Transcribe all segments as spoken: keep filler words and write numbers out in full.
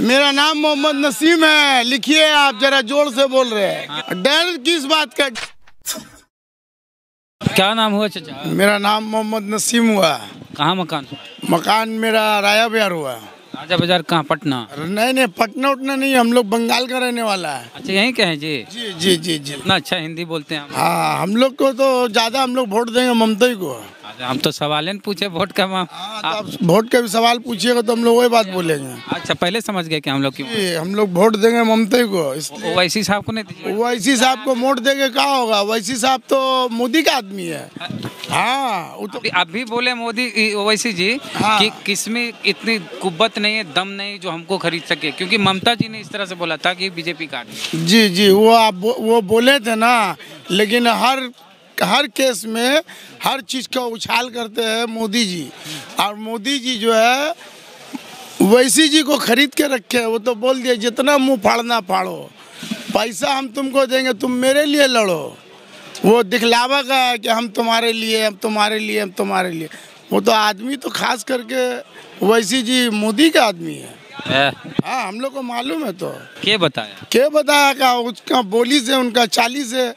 मेरा नाम मोहम्मद नसीम है। लिखिए आप जरा जोर से बोल रहे हैं। डर किस बात का? क्या नाम हुआ चाचा? मेरा नाम मोहम्मद नसीम हुआ। कहाँ मकान? मकान मेरा राजा बाजार हुआ। राजा बाजार कहाँ? पटना? नहीं नहीं, पटना उठना नहीं, हम लोग बंगाल का रहने वाला है। अच्छा, यहीं के हैं? जी जी जी जी जी। इतना अच्छा हिंदी बोलते हैं? हाँ, हम लोग को तो ज्यादा, हम लोग वोट देंगे ममता को। हम तो सवाल ही पूछे वोट का। आ, आप वोट का भी सवाल पूछिएगा तो हम लोग वही बात बोलेंगे। अच्छा, पहले समझ गए कि हम लोग हम लोग वोट देंगे ममता को। ओवैसी साहब को नहीं, ओवैसी साहब को वोट देंगे। कहाँ होगा? ओवैसी साहब तो मोदी का आदमी है। हाँ, तो आप भी बोले मोदी ओवैसी जी हाँ। कि किसमें इतनी कुब्बत नहीं है, दम नहीं जो हमको खरीद सके, क्योंकि ममता जी ने इस तरह से बोला था कि बीजेपी का। जी जी, वो आप वो बोले थे ना, लेकिन हर हर केस में हर चीज़ का उछाल करते हैं मोदी जी। और मोदी जी जो है वैसी जी को खरीद के रखे हैं। वो तो बोल दिया, जितना मुंह फाड़ना फाड़ो, पैसा हम तुमको देंगे, तुम मेरे लिए लड़ो। वो दिखलावा का है कि हम तुम्हारे लिए, हम तुम्हारे लिए, हम तुम्हारे लिए। वो तो आदमी तो खास करके वैसी जी मोदी का आदमी है। हाँ, हम लोग को मालूम है। तो क्या बताया क्या बताया का उसका बोली से, उनका चाली से,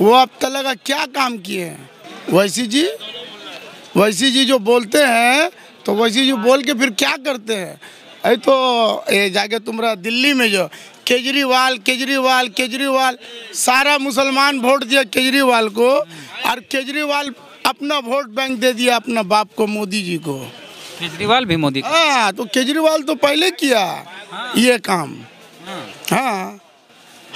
वो अब तला का क्या काम किए हैं वैसी जी? वैसी जी जो बोलते हैं तो वैसी जी बोल के फिर क्या करते हैं? अरे तो ये जाके तुम्हारा दिल्ली में जो केजरीवाल केजरीवाल केजरीवाल सारा मुसलमान वोट दिया केजरीवाल को, और केजरीवाल अपना वोट बैंक दे दिया अपना बाप को, मोदी जी को। केजरीवाल भी मोदी? हाँ, तो केजरीवाल तो पहले किया ये काम। हाँ,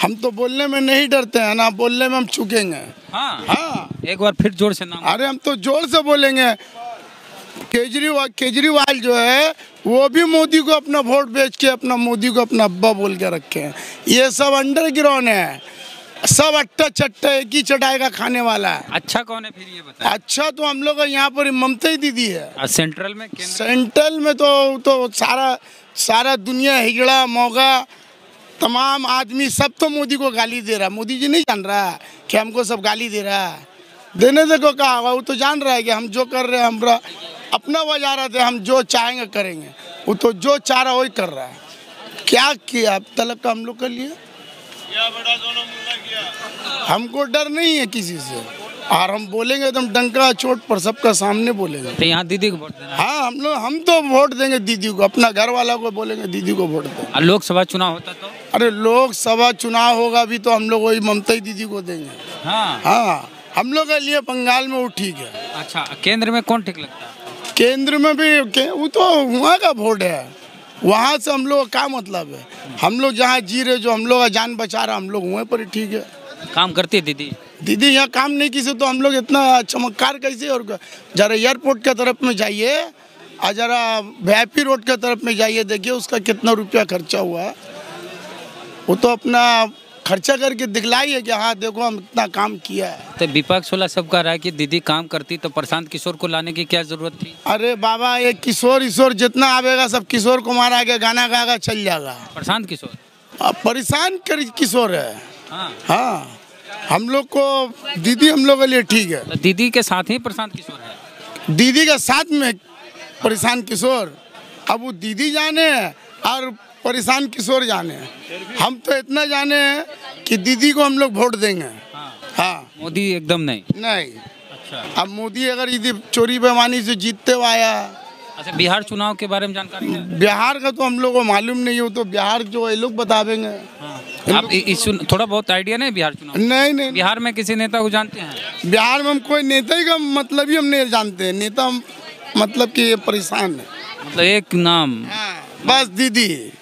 हम तो बोलने में नहीं डरते हैं ना, बोलने में हम चुकेंगे। हाँ हाँ, एक बार फिर जोर से नाम। अरे हम तो जोर से बोलेंगे। केजरीवाल केजरीवाल जो है वो भी मोदी को अपना वोट बेच के अपना मोदी को अपना अब्बा बोल के रखे हैं। ये सब अंडरग्राउंड है, सब अट्टा चट्टा एक ही चटाई का खाने वाला है। अच्छा कौन है फिर ये बताएं? अच्छा तो हम लोग का यहाँ पर ममता ही दीदी है। आ, सेंट्रल में सेंट्रल में तो, तो सारा सारा दुनिया हिगड़ा मोगा, तमाम आदमी सब तो मोदी को गाली दे रहा। मोदी जी नहीं जान रहा कि हमको सब गाली दे रहा है? देने दे को कहा होगा। वो तो जान रहा है कि हम जो कर रहे हैं, हमारा अपना वजह रहा थे, हम जो चाहेंगे करेंगे। वो तो जो चाह रहा वही कर रहा है। क्या किया अब तलक का हम लोग के लिए? हमको डर नहीं है किसी से, और हम बोलेंगे एकदम डंका चोट पर सबका सामने बोलेंगे। तो यहाँ दीदी को वोट देना? हाँ, हम लोग हम तो वोट देंगे दीदी को, अपना घर वाला को बोलेंगे दीदी को वोट दो। और लोकसभा चुनाव होता तो? अरे लोकसभा चुनाव होगा भी तो हम लोग वही ममता ही दीदी को देंगे। हाँ हाँ, हम लोग के लिए बंगाल में वो ठीक है। अच्छा, केंद्र में कौन ठीक लगता है? केंद्र में भी के, वो तो वहाँ का वोट है, वहाँ से हम लोग का मतलब है। हम लोग जहाँ जी रहे, जो हम लोग का जान बचा रहा, हम लोग वहीं पर ही ठीक है। काम करती है दीदी? दीदी यहाँ काम नहीं किसी, तो हम लोग इतना चमत्कार कैसे? और जरा एयरपोर्ट के तरफ में जाइए, और जरा वीआईपी रोड के तरफ में जाइए, देखिए उसका कितना रुपया खर्चा हुआ है। वो तो अपना खर्चा करके दिखलाइए कि हाँ देखो हम इतना काम किया है। तो विपक्ष वाला सब कह रहा है कि दीदी काम करती तो प्रशांत किशोर को लाने की क्या जरूरत थी? अरे बाबा, ये किशोर किशोर जितना आवेगा सब किशोर कुमार आगे गाना गाएगा, चल जाएगा। प्रशांत किशोर परेशान किशोर है। हाँ, हाँ। हम लोग को दीदी हम लोग के लिए ठीक है। दीदी के साथ ही प्रशांत किशोर है? दीदी के साथ में प्रशांत किशोर। अब वो दीदी जाने और प्रशांत किशोर जाने, हम तो इतना जाने कि दीदी को हम लोग वोट देंगे। हाँ, मोदी एकदम नहीं नहीं। अच्छा, अब मोदी अगर यदि चोरी बेमानी से जीतते हुए आया। अच्छा, बिहार चुनाव के बारे में जानकारी? बिहार का तो हम लोग को मालूम नहीं हो, तो बिहार जो ये लोग बतावेंगे। आप इस थोड़ा बहुत आइडिया नहीं बिहार चुनाव? नहीं नहीं, बिहार में किसी नेता को जानते हैं? बिहार में हम कोई नेता का मतलब ही हम नहीं जानते हैं। नेता मतलब कि ये परेशान है, मतलब एक नाम बस दीदी।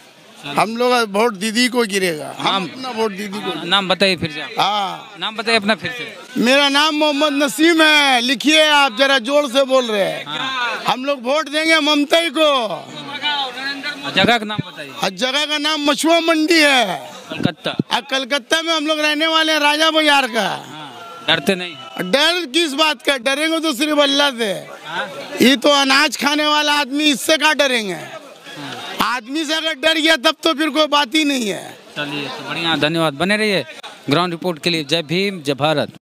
हम लोग वोट दीदी को गिरेगा। हम अपना वोट दीदी को। नाम बताइए फिर से। हाँ, नाम बताइए अपना फिर से। मेरा नाम मोहम्मद नसीम है। लिखिए आप जरा जोर से बोल रहे हैं। हाँ। हम लोग वोट देंगे ममता को। जगह का नाम बताइए। जगह का नाम मछुआ मंडी है, कलकत्ता। अब कलकत्ता में हम लोग रहने वाले हैं, राजा बाजार का। डरते नहीं? डर किस बात का? डरेंगे तो सिर्फ अल्लाह से। ये तो अनाज खाने वाला आदमी, इससे क्या डरेंगे? आदमी से अगर डर गया तब तो फिर कोई बात ही नहीं है। चलिए, तो बढ़िया, धन्यवाद। बने रहिए ग्राउंड रिपोर्ट के लिए। जय भीम, जय भारत।